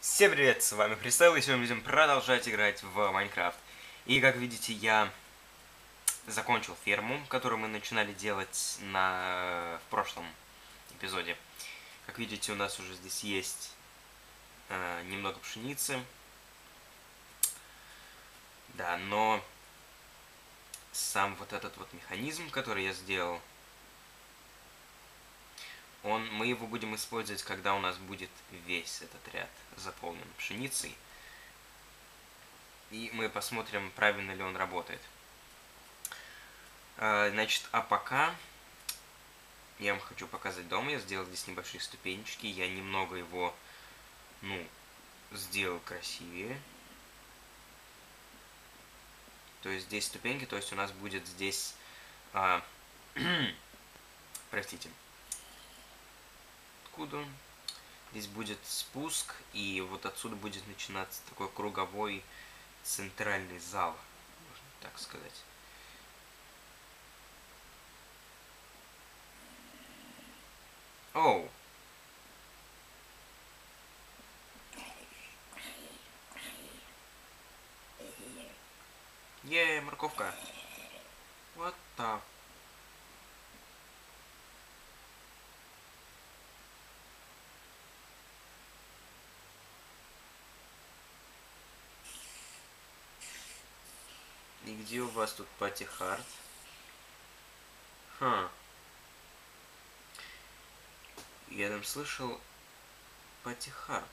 Всем привет, с вами Престол, и сегодня будем продолжать играть в Майнкрафт. И как видите, я закончил ферму, которую мы начинали делать в прошлом эпизоде. Как видите, у нас уже здесь есть немного пшеницы. Да, но сам вот этот вот механизм, который я сделал, мы его будем использовать, когда у нас будет весь этот ряд заполнен пшеницей. И мы посмотрим, правильно ли он работает. Значит, а пока я вам хочу показать дом. Я сделал здесь небольшие ступенечки. Я немного его, сделал красивее. То есть здесь ступеньки, то есть у нас будет здесь... Простите. Здесь будет спуск, и вот отсюда будет начинаться такой круговой центральный зал, можно так сказать. Оу! Е, морковка! Вот так. И где у вас тут Пати Хард? Ха. Я там слышал Пати Хард.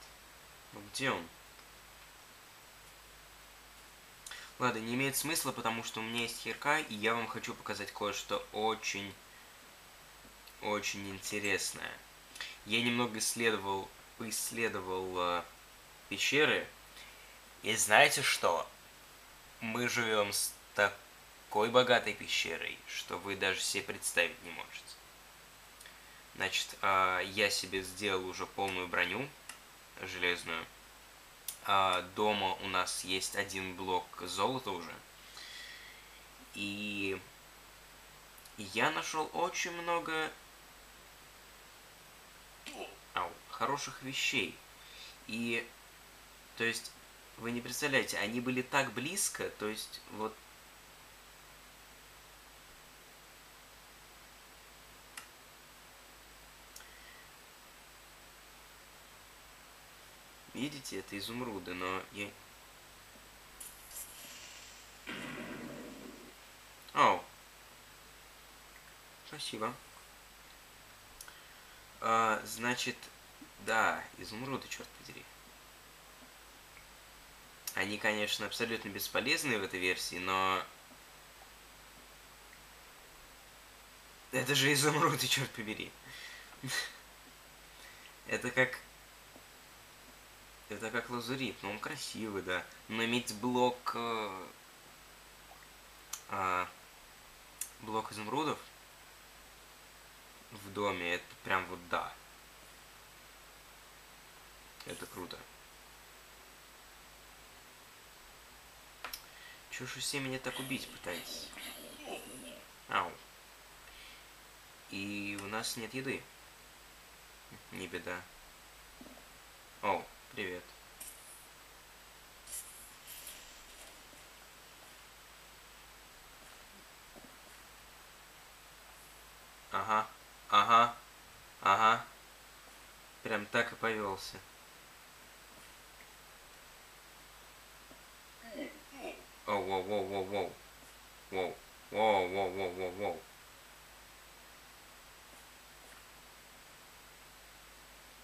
Но где он? Ладно, не имеет смысла, потому что у меня есть херка, и я вам хочу показать кое-что очень интересное. Я немного исследовал пещеры. И знаете что? Мы живем с такой богатой пещерой, что вы даже себе представить не можете. Значит, я себе сделал уже полную броню железную. Дома у нас есть один блок золота уже. И я нашел очень много хороших вещей. И, то есть... Вы не представляете, они были так близко, то есть вот... Видите, это изумруды, но я... Оу. Спасибо. Значит, да, изумруды, черт подери. Они, конечно, абсолютно бесполезны в этой версии, но... Это же изумруды, черт побери. Это как... Это как лазурит, но он красивый, да. Но иметь блок... Блок изумрудов в доме, это прям вот да. Это круто. Чё ж все меня так убить пытаетесь? Ау. И у нас нет еды. Не беда. О, привет. Ага, ага, ага. Прям так и повелся. Воу.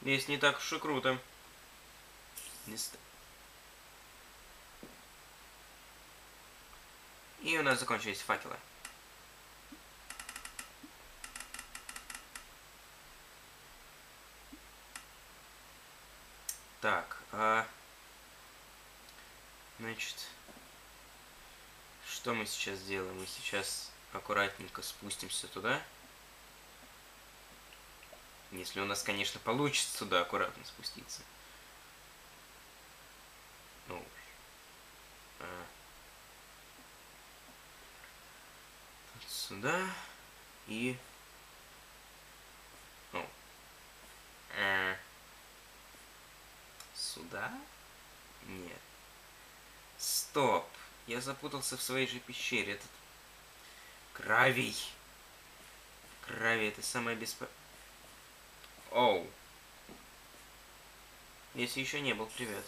Здесь не так уж и круто. И у нас закончились факелы. Так, значит... Что мы сейчас делаем? Мы сейчас аккуратненько спустимся туда. Если у нас, конечно, получится туда аккуратно спуститься. Вот сюда. И... сюда? Нет. Стоп. Я запутался в своей же пещере. Этот... Кравей. Кравей, это самое беспо... Оу. Если еще не был, привет.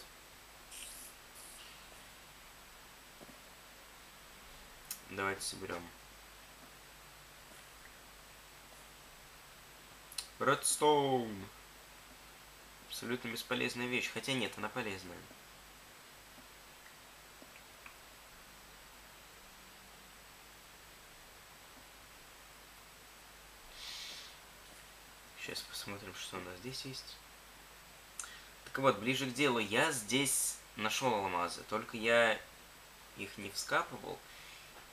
Давайте соберем. Redstone. Абсолютно бесполезная вещь. Хотя нет, она полезная. Сейчас посмотрим, что у нас здесь есть. Так вот, ближе к делу. Я здесь нашел алмазы. Только я их не вскапывал.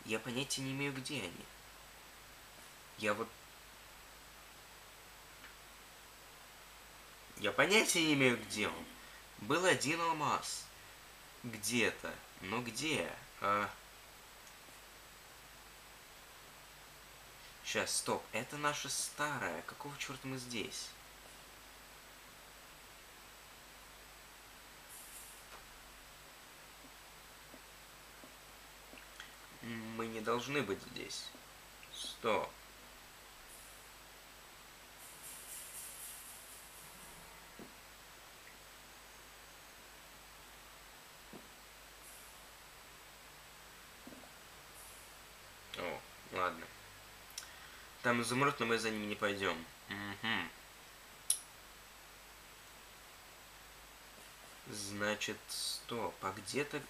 Я понятия не имею, где они. Я вот... Я понятия не имею, где он. Был один алмаз. Где-то. Но где? Сейчас, стоп. Это наша старая. Какого черта мы здесь? Мы не должны быть здесь. Стоп. О, ладно. Там изумруд, но мы за ним не пойдем. Угу. Значит, стоп. А где-то...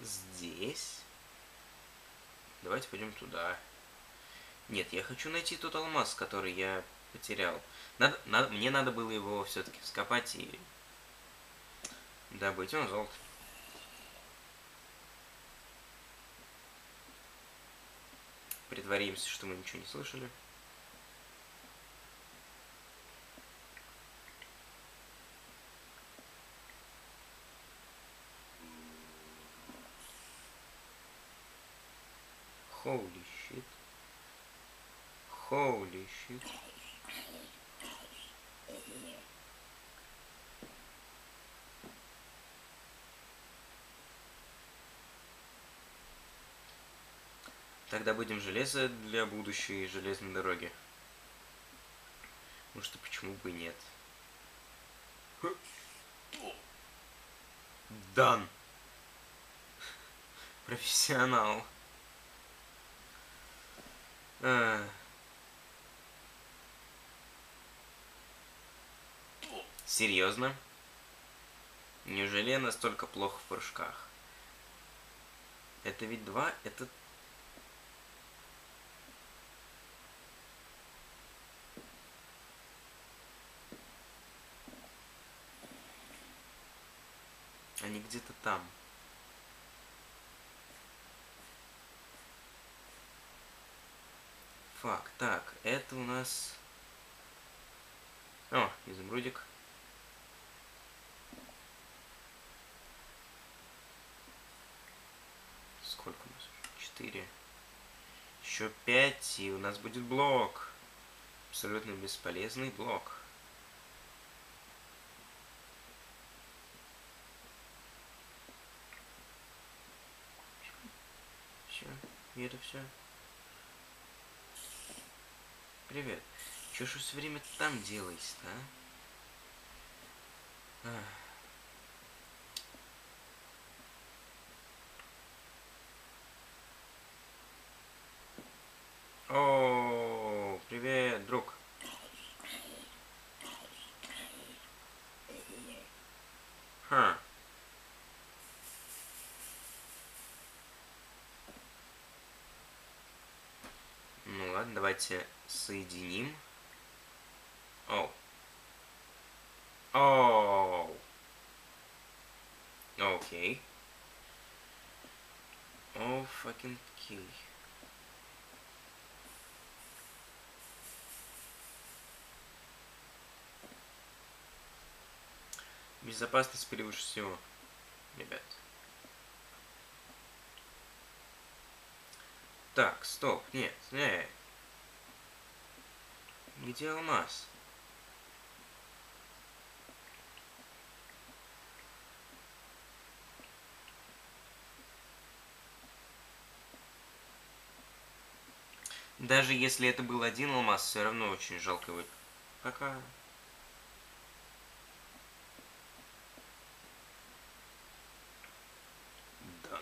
Здесь. Давайте пойдем туда. Нет, я хочу найти тот алмаз, который я потерял. Мне надо было его все-таки вскопать и добыть. Он золото. Притворимся, что мы ничего не слышали. Holy shit. Holy shit. Тогда будем железо для будущей железной дороги. Потому что почему бы и нет. Дан. Профессионал. Серьезно? Неужели я настолько плохо в прыжках? Это ведь два, это... Они где-то там. Фак, так, это у нас... О, изумрудик. Сколько у нас? 4. Еще 5, и у нас будет блок. Абсолютно бесполезный блок. Все, и это все. Привет. Чё ж вы всё время там делаете-то, а? Ах. О, привет, друг. Ха. Ну ладно, давайте... Соединим. Оу. Оу. Окей. Оу, факин кей. Безопасность превыше всего, ребят. Так, стоп, нет, нет. Где алмаз? Даже если это был один алмаз, все равно очень жалко его. Пока. Да.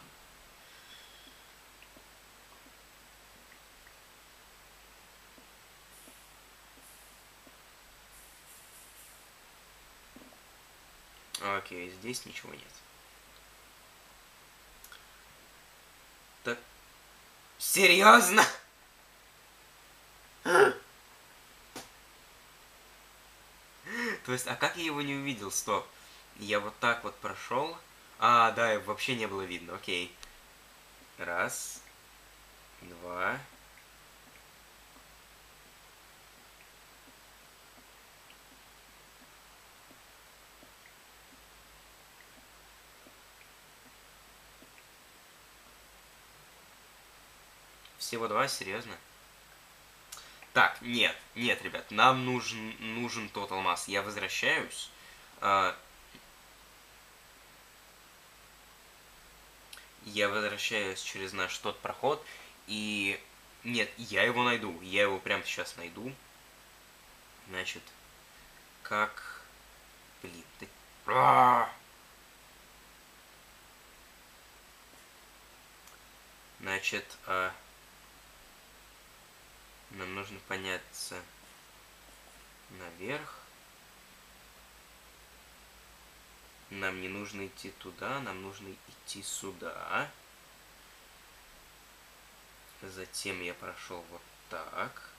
Окей, здесь ничего нет. Так. Серьезно? То есть, а как я его не увидел? Стоп. Я вот так вот прошел. А, да, его вообще не было видно. Окей. Раз. Два. Всего два, серьезно? Так, нет, нет, ребят, нам нужен тот алмаз. Я возвращаюсь. Я возвращаюсь через наш тот проход. И... Нет, я его найду. Я его прямо сейчас найду. Значит, как... Блин, ты... Значит, нам нужно подняться наверх. Нам не нужно идти туда, нам нужно идти сюда. Затем я прошел вот так.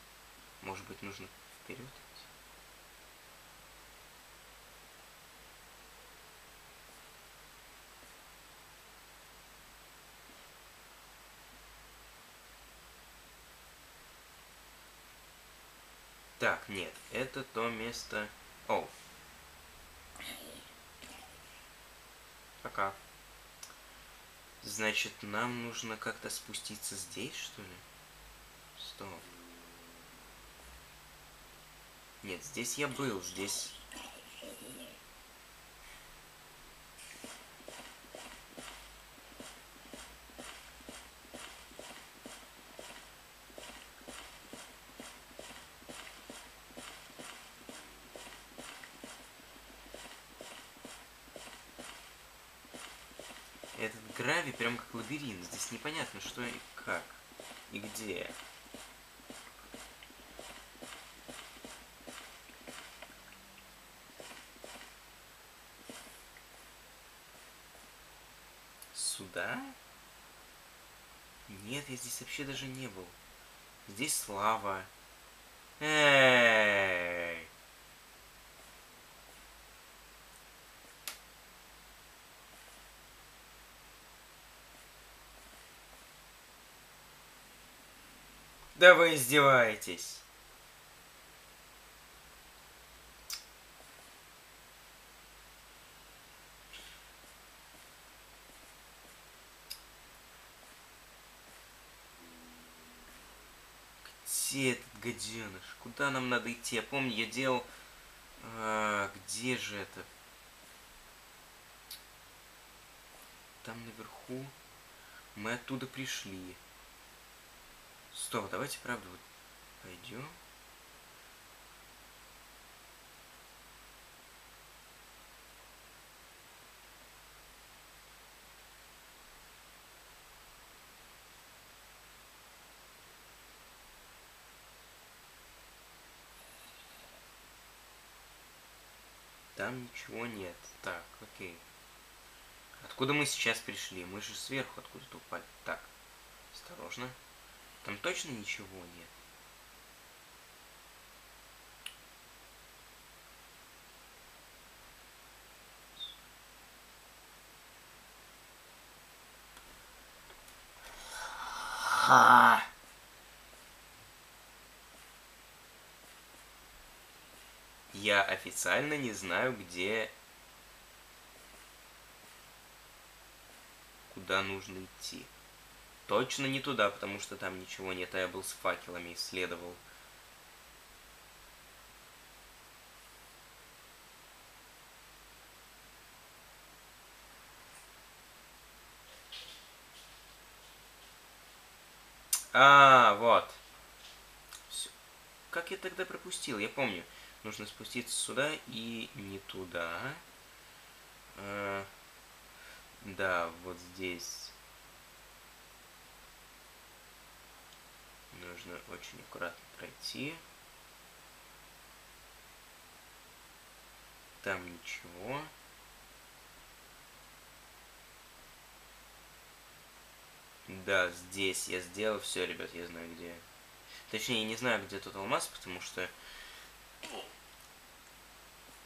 Может быть, нужно вперед идти? Так, нет, это то место... О! Пока. Значит, нам нужно как-то спуститься здесь, что ли? Стоп. Нет, здесь я был, здесь... Кравей прям как лабиринт. Здесь непонятно, что и как. И где. Сюда? Нет, я здесь вообще даже не был. Здесь слава. Эй! Да вы издеваетесь. Где этот гаденыш? Куда нам надо идти? Я помню, я делал... где же это? Там наверху. Мы оттуда пришли. Стоп, давайте, правда, вот пойдем. Там ничего нет. Так, окей. Откуда мы сейчас пришли? Мы же сверху откуда-то упали. Так, осторожно. Там точно ничего нет. Ха! Я официально не знаю, где... Куда нужно идти. Точно не туда, потому что там ничего нет, а я был с факелами, исследовал. А, вот. Всё. Как я тогда пропустил, я помню. Нужно спуститься сюда и не туда. Да, вот здесь. Нужно очень аккуратно пройти. Там ничего. Да, здесь я сделал все, ребят, я знаю где. Точнее, я не знаю, где тут алмаз, потому что...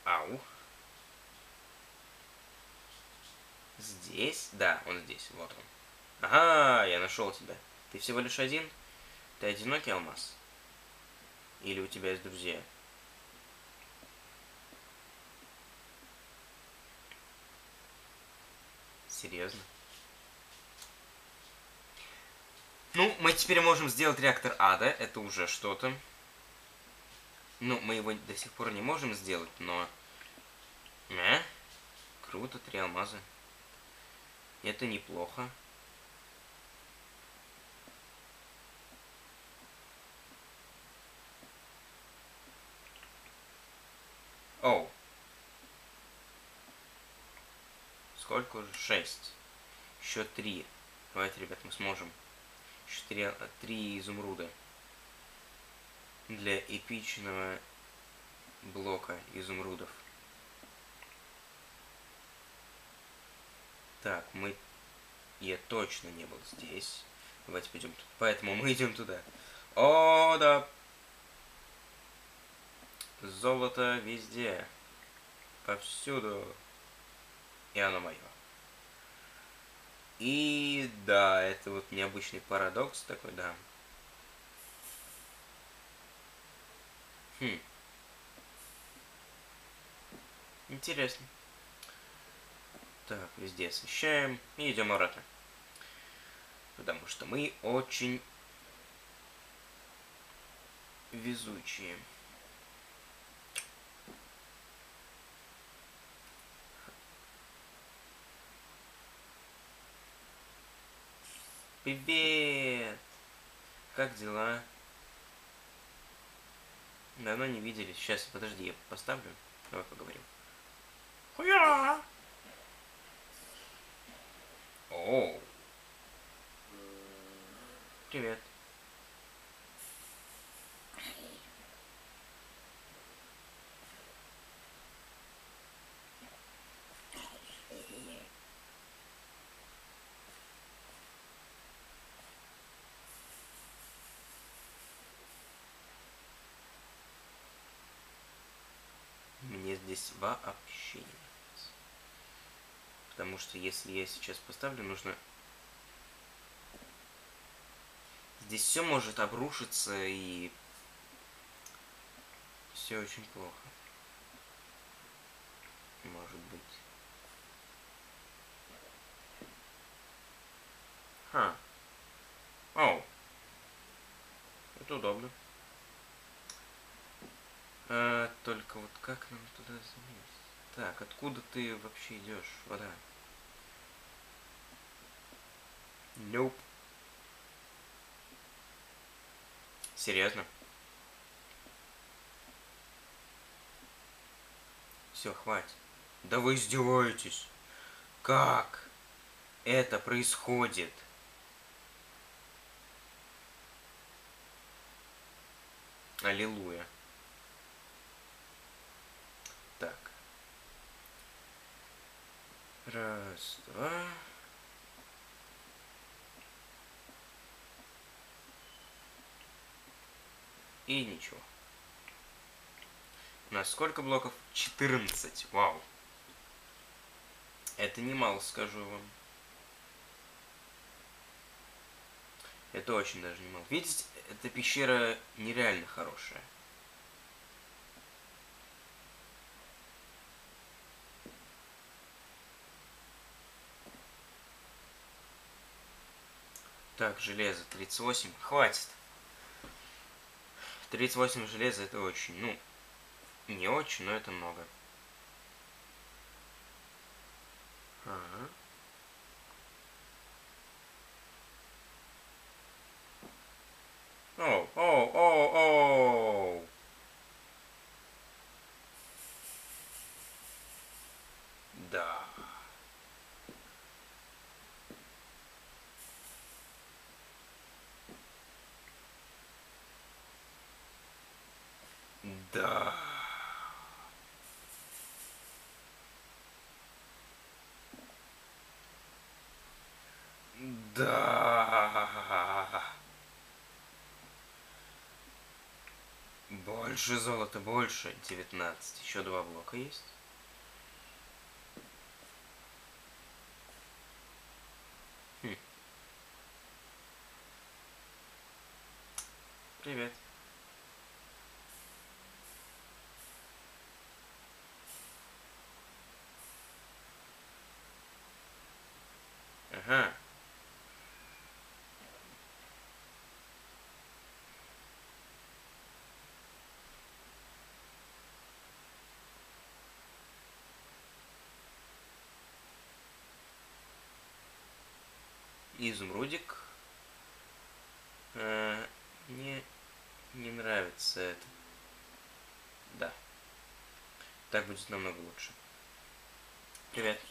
Ау. Здесь? Да, он здесь, вот он. Ага, я нашел тебя. Ты всего лишь один? Ты одинокий алмаз? Или у тебя есть друзья? Серьезно? Ну, мы теперь можем сделать реактор ада, это уже что-то. Ну, мы его до сих пор не можем сделать, но... Круто, 3 алмаза. Это неплохо. Оу. Сколько уже? 6. Еще 3. Давайте, ребят, мы сможем. 3 изумруда. Для эпичного блока изумрудов. Так, мы... Я точно не был здесь. Давайте пойдем туда. Поэтому мы идем туда. О, да. Золото везде. Повсюду. И оно мое. И да, это вот необычный парадокс такой, да. Интересно. Так, везде освещаем и идем обратно. Потому что мы очень везучие. Привет! Как дела? Давно не виделись. Сейчас, подожди, я поставлю. Давай поговорим. Хуя! Оу. Привет. Здесь вообще не нравится. Потому что если я сейчас поставлю, нужно... Здесь все может обрушиться и... Все очень плохо. Может быть. Ха. Оу. Это удобно. Только вот как нам туда залезть? Так, откуда ты вообще идешь? Вода. Nope. Серьезно? Все, хватит. Да вы издеваетесь. Как это происходит? Аллилуйя. Так. 1, 2. И ничего. У нас сколько блоков? 14. Вау. Это немало, скажу вам. Это очень даже немало. Видите, эта пещера нереально хорошая. Так, железо 38. Хватит. 38 железа это очень. Ну, не очень, но это много. Ага. Оу. Да. Да. Да. Больше золота, больше. 19. Еще 2 блока есть. Привет. Ага. Изумрудик. Не нравится это. Да. Так будет намного лучше. Привет.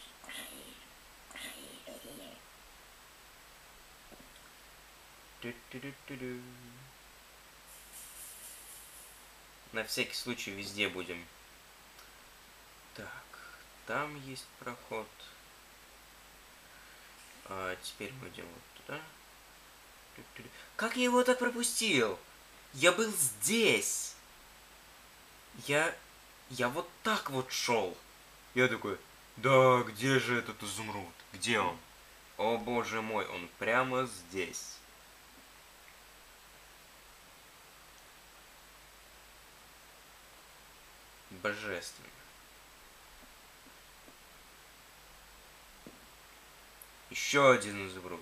На всякий случай везде будем. Так, там есть проход. А теперь мы идем вот туда. Как я его так пропустил? Я был здесь. Я вот так вот шел. Я такой, да, где же этот изумруд? Где он? О боже мой, он прямо здесь. Божественно. Еще один изумруд.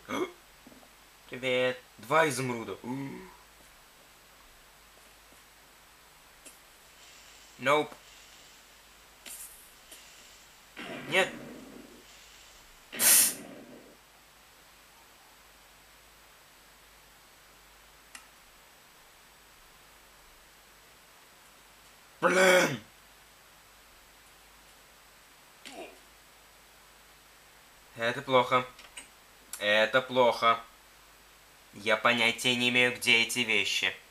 Привет. 2 изумруда. Nope. Нет. Блин. Это плохо. Это плохо. Я понятия не имею, где эти вещи.